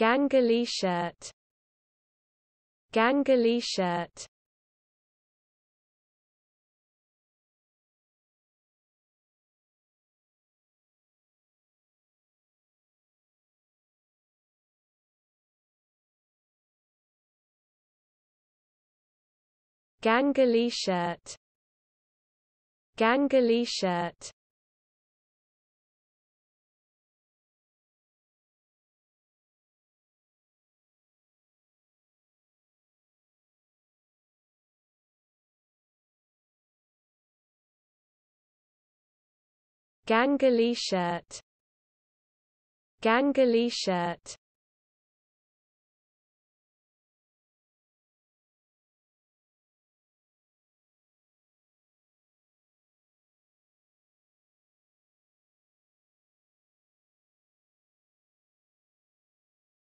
Ganguly shirt. Ganguly shirt. Ganguly shirt. Ganguly shirt. Ganguly shirt. Ganguly shirt.